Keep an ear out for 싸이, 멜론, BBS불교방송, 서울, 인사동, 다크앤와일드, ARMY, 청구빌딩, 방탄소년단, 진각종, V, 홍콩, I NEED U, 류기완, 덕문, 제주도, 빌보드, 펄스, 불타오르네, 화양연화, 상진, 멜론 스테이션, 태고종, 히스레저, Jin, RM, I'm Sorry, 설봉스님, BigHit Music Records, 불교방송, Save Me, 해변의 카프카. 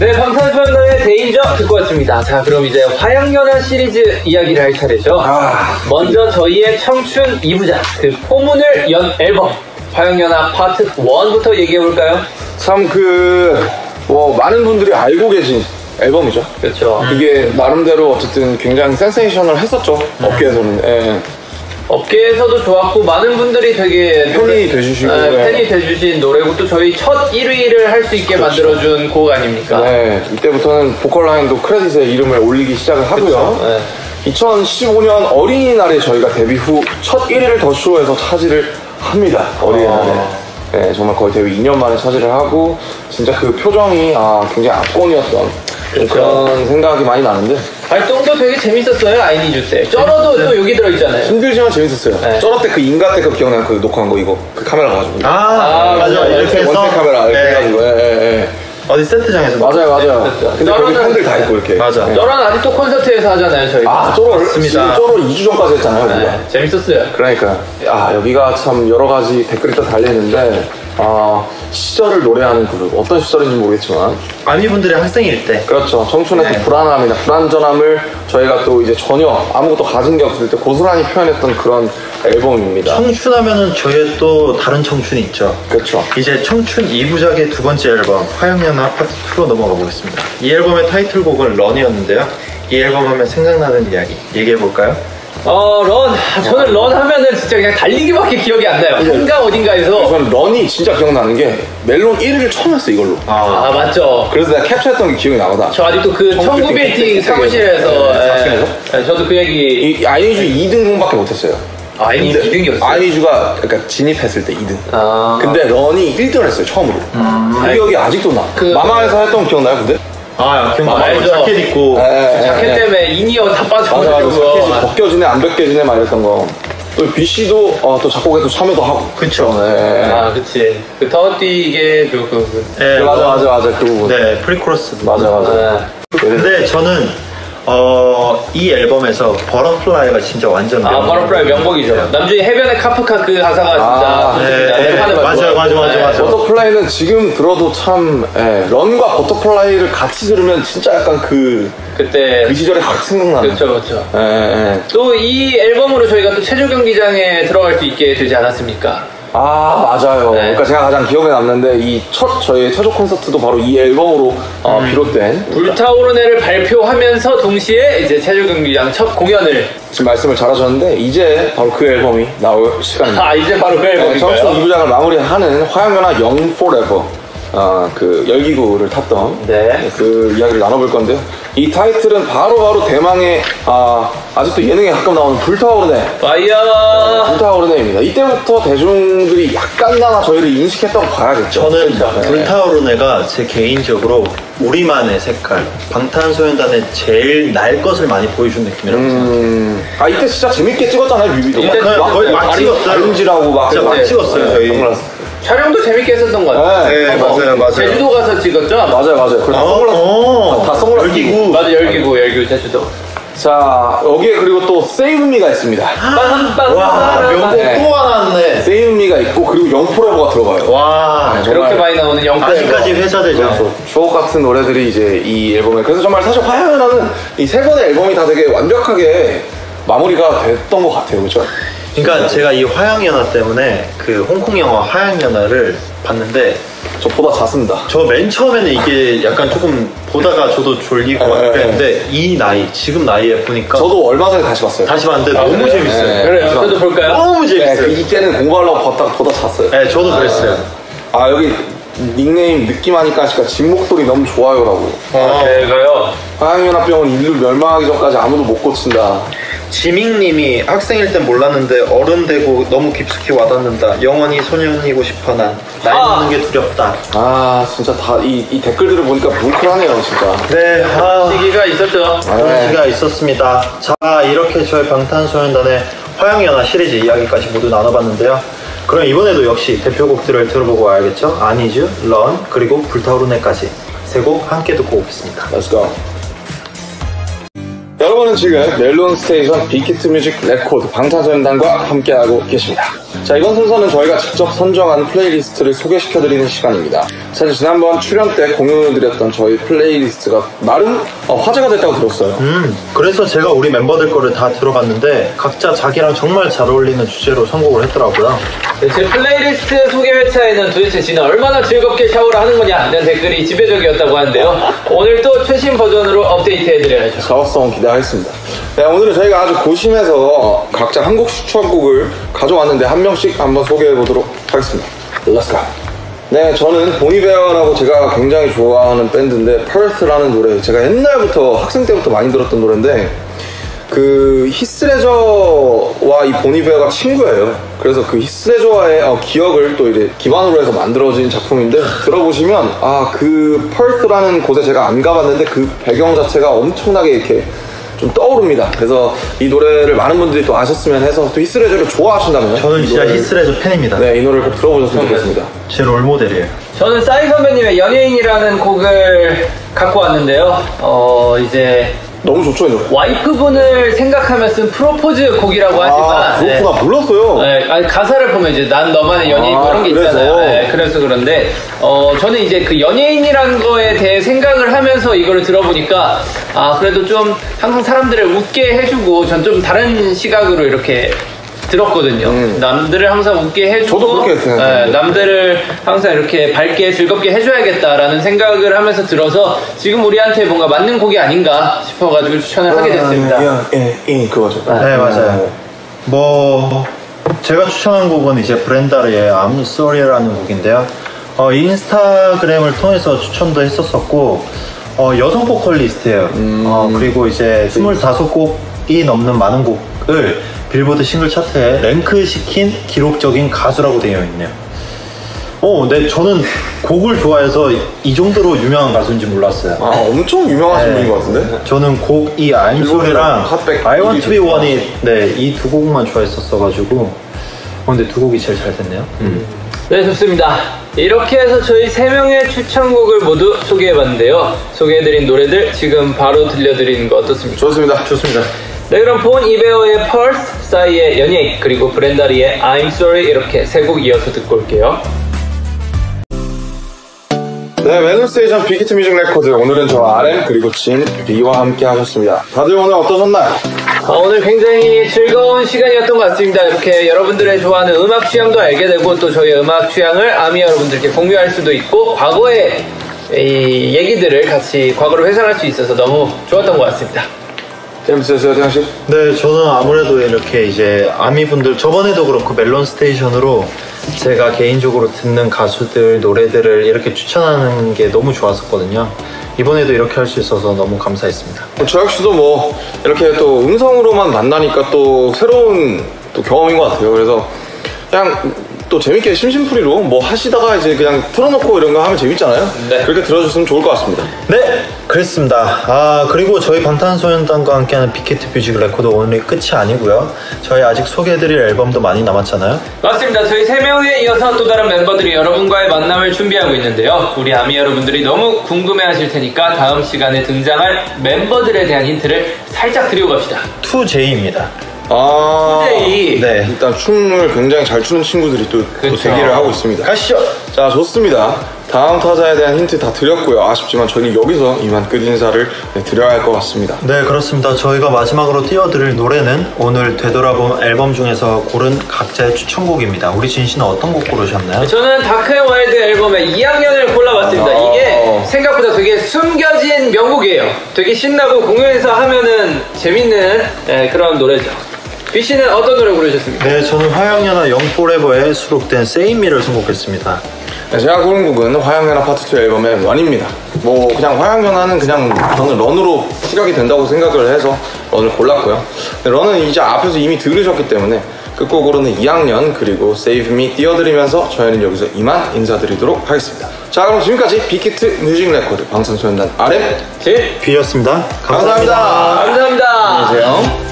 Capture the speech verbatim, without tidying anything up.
네, 방탄소년단의 데인저 듣고 왔습니다. 자, 그럼 이제 화양연화 시리즈 이야기를 할 차례죠. 아... 먼저 저희의 청춘 이 부작, 그 포문을 연 앨범 화양연화 파트 일부터 얘기해볼까요? 참 그... 뭐 많은 분들이 알고 계신 앨범이죠. 그렇죠. 그게 나름대로 어쨌든 굉장히 센세이션을 했었죠. 업계에서는. 예. 업계에서도 좋았고 많은 분들이 되게 팬이 노래, 돼주시고 에, 팬이 네. 돼주신 노래고 또 저희 첫 일 위를 할 수 있게 그렇죠. 만들어준 곡 아닙니까? 네. 이때부터는 보컬 라인도 크레딧에 이름을 올리기 시작을 하고요. 네. 이천십오 년 어린이날에 저희가 데뷔 후 첫 일 위를 더쇼에서 차지를 합니다. 어린이날에. 아. 네, 정말 거의 데뷔 이 년 만에 차지를 하고 진짜 그 표정이 아 굉장히 압권이었던 그렇죠. 그런 생각이 많이 나는데 활동도 되게 재밌었어요. I NEED U 때 쩔어도 네. 또 여기 들어있잖아요. 힘들지만 재밌었어요. 네. 쩔어 때 그 인가 때 그 기억나는 그 녹화한 거 이거 그 카메라 가지고 아, 아, 아 맞아 이렇게 해서 원색 카메라 이렇게 네. 해가지고 예, 예, 예. 어디 세트장에서 맞아요 맞아요 세트장. 근데 거기 팬들 다 있고 이렇게 맞아. 네. 쩔어는 아직도 콘서트에서 하잖아요 저희가. 아 쩔어 맞습니다. 쩔어 이 주 전까지 했잖아요. 네. 재밌었어요. 그러니까 아 여기가 참 여러 가지 댓글이 다 달렸는데 아 시절을 노래하는 그룹 어떤 시절인지 모르겠지만 아미분들이 학생일 때 그렇죠. 청춘의 네. 그 불안함이나 불안전함을 저희가 또 이제 전혀 아무것도 가진 게 없을 때 고스란히 표현했던 그런 앨범입니다. 청춘하면은 저희의 또 다른 청춘이 있죠. 그렇죠. 이제 청춘 이 부작의 두 번째 앨범 화양연화 파트 이로 넘어가 보겠습니다. 이 앨범의 타이틀곡은 런이었는데요. 이 앨범 하면 생각나는 이야기 얘기해볼까요? 어, 런. 저는 런 하면은 진짜 그냥 달리기밖에 기억이 안 나요. 한가 어딘가에서. 저는 런이 진짜 기억나는 게 멜론 일 위를 처음 했어, 이걸로. 아, 아 맞죠. 그래서 내가 캡처했던 게 기억이 나거든. 저 아직도 그 청구빌딩 사무실에서. 사무실에서? 네, 저도 그 얘기. 이, I NEED U 이 등분밖에 못했어요. 아, I NEED U 이 등이었어요? I NEED U가 그러니까 진입했을 때 이 등. 아. 근데 런이 일 등을 했어요, 처음으로. 음. 그 기억이 아직도 나. 그... 마마에서 했던 거 기억나요, 근데? 아, 기억나요. 자켓 입고. 에, 자켓 에, 때문에 에. 이니어 다 빠져가지고. 맞아, 맞아. 자켓이 벗겨지네, 안 벗겨지네, 말했던 거. 또 비씨도 어, 또 작곡에 또 참여도 하고. 그쵸. 네. 아, 그치. 그 타워뛰게 그, 그, 그. 네, 맞아, 맞아, 맞아. 그 부분. 네, 프리코러스. 맞아, 맞아. 네. 근데 저는, 어, 이 앨범에서 버터플라이가 진짜 완전. 아, 버터플라이 명곡이죠. 네. 남중에 해변의 카프카 그 가사가 아, 진짜. 네. 네. 네. 맞아요, 맞아요, 맞아요. 맞아. 버터플라이는 지금 들어도 참, 예, 런과 버터플라이를 같이 들으면 진짜 약간 그. 그때. 그 시절에 확 생각나는. 그쵸, 그쵸. 예, 예. 또 이 앨범으로 저희가 또 체조 경기장에 들어갈 수 있게 되지 않았습니까? 아 맞아요. 네. 그러니까 제가 가장 기억에 남는데 이 첫 저희의 최종 콘서트도 바로 이 앨범으로 어, 비롯된 음. 불타오르네를 발표하면서 동시에 이제 체조경기장 첫 공연을 지금 말씀을 잘하셨는데 이제 바로 그 앨범이 나올 시간입니다. 아 이제 바로 그 앨범인가요? 청춘 이 부작을 마무리하는 화양연화 영포레버 어, 그 열기구를 탔던 네. 그 이야기를 나눠볼 건데요. 이 타이틀은 바로바로 바로 대망의 아, 아직도 예능에 가끔 나오는 불타오르네 와이어 불타오르네입니다. 이때부터 대중들이 약간나마 저희를 인식했다고 봐야겠죠. 저는 네. 불타오르네가 제 개인적으로 우리만의 색깔 방탄소년단의 제일 날 것을 많이 보여준 느낌이라고 음... 생각해요. 아 이때 진짜 재밌게 찍었잖아요 뮤비도. 이때 막, 거의 막 찍었어요. 아름지라고 막 찍었어요 네. 저희. 정말. 촬영도 재밌게 했었던 것 같아요. 네, 네 어, 맞아요, 맞아요. 제주도 가서 찍었죠? 맞아요, 맞아요. 그리고 다 선글라스, 어, 다 선글라스 열기구. 맞아, 열기구, 열기구 제주도. 자, 여기에 그리고 또 Save Me가 있습니다. 아, 와, 명곡 네. 또 하나 왔네. Save Me가 있고 그리고 영포레버가 들어가요. 와, 네, 정말 그렇게 많이 나오는 영포레버. 아직까지 회자되죠. 주옥 같은 노래들이 이제 이 앨범에. 그래서 정말 사실 화양연화는 이 세 번의 앨범이 다 되게 완벽하게 마무리가 됐던 것 같아요, 그렇죠? 그러니까 제가 이 화양연화 때문에 그 홍콩 영화 화양연화를 봤는데 저보다 잤습니다. 저 맨 처음에는 이게 약간 조금 보다가 저도 졸리고 그랬는데 이 나이, 지금 나이에 보니까 저도 얼마 전에 다시 봤어요. 다시 봤는데 아, 너무 네. 재밌어요. 그래요? 저도 볼까요? 너무 재밌어요. 네, 이때는 공부하려고 봤다가 보다 잤어요. 네, 저도 그랬어요. 아, 아 여기 닉네임 느낌하니까 진 목소리 너무 좋아요라고. 아, 제가요? 화양연화병은 인류 멸망하기 전까지 아무도 못 고친다. 지밍님이 학생일 땐 몰랐는데 어른 되고 너무 깊숙이 와닿는다. 영원히 소년이고 싶어 난 나이 먹는 아! 게 두렵다. 아 진짜 다 이 이 댓글들을 보니까 뭉클하네요 진짜. 네 아, 시기가 있었죠. 그런 시기가 있었습니다. 자 이렇게 저희 방탄소년단의 화양연화 시리즈 이야기까지 모두 나눠봤는데요. 그럼 이번에도 역시 대표곡들을 들어보고 와야겠죠. I NEED U, 런 그리고 불타오르네까지 세 곡 함께 듣고 오겠습니다. Let's go. 여러분은 지금 멜론 스테이션 빅히트 뮤직 레코드 방탄소년단과 함께하고 계십니다. 자, 이번 순서는 저희가 직접 선정한 플레이리스트를 소개시켜드리는 시간입니다. 사실 지난번 출연 때 공연을 드렸던 저희 플레이리스트가 나름 어, 화제가 됐다고 들었어요. 음, 그래서 제가 우리 멤버들 거를 다 들어봤는데 각자 자기랑 정말 잘 어울리는 주제로 선곡을 했더라고요. 네, 제 플레이리스트 소개 회차에는 도대체 진아 얼마나 즐겁게 샤워를 하는 거냐는 댓글이 지배적이었다고 하는데요. 오늘 또 최신 버전으로 업데이트해드려야죠. 샤워송 기대하겠습니다. 네, 오늘은 저희가 아주 고심해서 각자 한 곡 추천곡을 가져왔는데 한 명씩 한번 소개해보도록 하겠습니다. Let's go. 네, 저는 보니베어라고 제가 굉장히 좋아하는 밴드인데 펄스라는 노래, 제가 옛날부터 학생 때부터 많이 들었던 노래인데 그 히스레저와 이 보니베어가 친구예요. 그래서 그 히스레저와의 어, 기억을 또 이제 기반으로 해서 만들어진 작품인데 들어보시면 아, 그 펄스라는 곳에 제가 안 가봤는데 그 배경 자체가 엄청나게 이렇게 좀 떠오릅니다. 그래서 이 노래를 많은 분들이 또 아셨으면 해서, 또 히스레저를 좋아하신다면 저는 진짜 노래를, 히스레저 팬입니다. 네, 이 노래를 꼭 들어보셨으면 좋겠습니다. 제 롤모델이에요. 저는 싸이 선배님의 연예인이라는 곡을 갖고 왔는데요. 어 이제 너무 좋죠, 이 노래. 와이프분을 생각하며 쓴 프로포즈 곡이라고 하지만 아, 그렇구나. 네. 몰랐어요. 네, 아니, 가사를 보면 이제 난 너만의 연예인 아, 그런 게 그래서. 있잖아요. 네, 그래서 그런데 어, 저는 이제 그 연예인이란 거에 대해 생각을 하면서 이거를 들어보니까 아, 그래도 좀 항상 사람들을 웃게 해주고 전 좀 다른 시각으로 이렇게 들었거든요. 음. 남들을 항상 웃게 해주고 저도 그렇게 했어요. 에, 남들을 항상 이렇게 밝게 즐겁게 해줘야겠다라는 생각을 하면서 들어서 지금 우리한테 뭔가 맞는 곡이 아닌가 싶어가지고 추천을 하게 됐습니다. 예예 그거죠. 네, 맞아요. 뭐 제가 추천한 곡은 이제 브렌다르의 I'm Sorry라는 곡인데요. 어, 인스타그램을 통해서 추천도 했었었고 어, 여성 보컬리스트예요. 음. 어, 그리고 이제 스물다섯 곡이 넘는 많은 곡을 빌보드 싱글 차트에 랭크시킨 기록적인 가수라고 되어 있네요. 오, 네, 저는 곡을 좋아해서 이 정도로 유명한 가수인지 몰랐어요. 아, 엄청 유명하신 네, 분인 것 같은데? 저는 곡 이 I'm Sorry랑 I Want To Be One이 네, 이 두 곡만 좋아했었어가지고 어, 근데 두 곡이 제일 잘 됐네요. 음. 네, 좋습니다. 이렇게 해서 저희 세 명의 추천곡을 모두 소개해봤는데요. 소개해드린 노래들 지금 바로 들려드리는 거 어떻습니까? 좋습니다. 좋습니다. 네, 그럼 보니베어의 펄스, 싸이의 연예인, 그리고 브렌다리의 I'm Sorry 이렇게 세 곡 이어서 듣고 올게요. 네, 멜론 스테이션 빅히트 뮤직 레코드, 오늘은 저 알엠 그리고 진, 리와 함께 하셨습니다. 다들 오늘 어떠셨나요? 아, 오늘 굉장히 즐거운 시간이었던 것 같습니다. 이렇게 여러분들의 좋아하는 음악 취향도 알게 되고 또 저희의 음악 취향을 아미 여러분들께 공유할 수도 있고 과거의 이 얘기들을 같이 과거로 회상할 수 있어서 너무 좋았던 것 같습니다. 재밌으셨어요, 태양씨? 네, 저는 아무래도 이렇게 이제 아미분들 저번에도 그렇고 멜론 스테이션으로 제가 개인적으로 듣는 가수들 노래들을 이렇게 추천하는 게 너무 좋았었거든요. 이번에도 이렇게 할 수 있어서 너무 감사했습니다. 저 역시도 뭐 이렇게 또 음성으로만 만나니까 또 새로운 또 경험인 것 같아요. 그래서 그냥 또 재밌게 심심풀이로 뭐 하시다가 이제 그냥 틀어놓고 이런 거 하면 재밌잖아요. 네. 그렇게 들어주셨으면 좋을 것 같습니다. 네, 그렇습니다. 아, 그리고 저희 방탄소년단과 함께하는 빅히트 뮤직 레코드 오늘이 끝이 아니고요. 저희 아직 소개해드릴 앨범도 많이 남았잖아요. 맞습니다. 저희 세 명에 이어서 또 다른 멤버들이 여러분과의 만남을 준비하고 있는데요. 우리 아미 여러분들이 너무 궁금해하실 테니까 다음 시간에 등장할 멤버들에 대한 힌트를 살짝 드리고 갑시다. 투제이입니다. 아, 네. 일단 춤을 굉장히 잘 추는 친구들이 또, 또 대기를 하고 있습니다. 가시죠. 자, 좋습니다. 다음 타자에 대한 힌트 다 드렸고요. 아쉽지만 저희는 여기서 이만 끝 인사를 드려야 할 것 같습니다. 네, 그렇습니다. 저희가 마지막으로 띄워드릴 노래는 오늘 되돌아본 앨범 중에서 고른 각자의 추천곡입니다. 우리 진 씨는 어떤 곡 고르셨나요? 저는 다크앤와일드 앨범의 이 학년을 골라봤습니다. 아, 이게 생각보다 되게 숨겨진 명곡이에요. 되게 신나고 공연에서 하면은 재밌는 네, 그런 노래죠. B 씨는 어떤 노래 고르셨습니까? 네, 저는 화양연화 영포레버에 수록된 Save Me를 선곡했습니다. 네, 제가 고른 곡은 화양연화 파트 투 앨범의 런입니다. 뭐 그냥 화양연화는 그냥 저는 런으로 시각이 된다고 생각을 해서 런을 골랐고요. 런은 이제 앞에서 이미 들으셨기 때문에 끝곡으로는 이 학년 그리고 Save Me 띄워드리면서 저희는 여기서 이만 인사드리도록 하겠습니다. 자, 그럼 지금까지 빅히트 뮤직 레코드 방탄소년단 알엠, 제 B였습니다. 감사합니다. 감사합니다. 감사합니다. 안녕히 계세요.